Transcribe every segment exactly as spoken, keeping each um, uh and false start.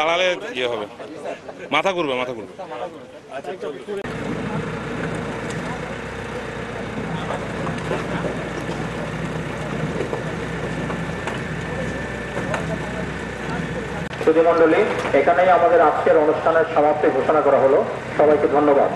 দাঁড়ালে ইয়ে হবে, মাথা ঘুরবে মাথা ঘুরবে। সুধীমণ্ডলী, এখানেই আমাদের আজকের অনুষ্ঠানের সমাপ্তি ঘোষণা করা হলো। সবাইকে ধন্যবাদ।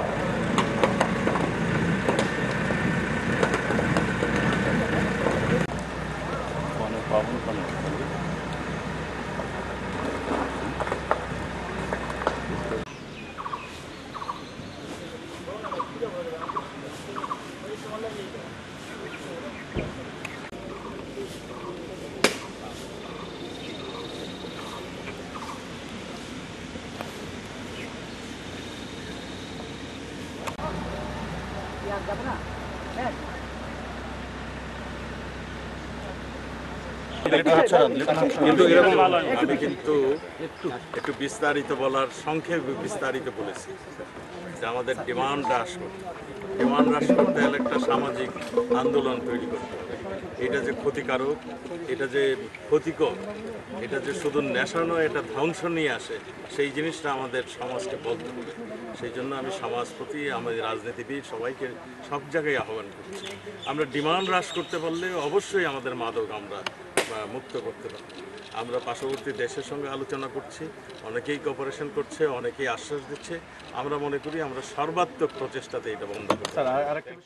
কিন্তু এরকম আমি কিন্তু একটু বিস্তারিত বলার সংক্ষেপ বিস্তারিত বলেছি যে আমাদের ডিমান্ড হ্রাস করতে ডিমান্ড হ্রাস করতে হলে একটা সামাজিক আন্দোলন তৈরি করতে হবে। এটা যে ক্ষতিকারক, এটা যে ক্ষতিকর, এটা যে শুধু নেশা নয়, এটা ধ্বংস নিয়ে আসে, সেই জিনিসটা আমাদের সমাজকে বলতে হবে। সেই জন্য আমি সমাজ প্রতি, আমাদের রাজনীতিবিদ সবাইকে সব জায়গায় আহ্বান করছি। আমরা ডিমান্ড হ্রাস করতে পারলে অবশ্যই আমাদের মাদক আমরা মুক্ত করতে পারি। আমরা পার্শ্ববর্তী দেশের সঙ্গে আলোচনা করছি, অনেকেই কোঅপারেশন করছে, অনেকেই আশ্বাস দিচ্ছে। আমরা মনে করি আমরা সর্বাত্মক প্রচেষ্টাতে এটা বন্ধ করতে